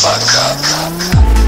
fuck up.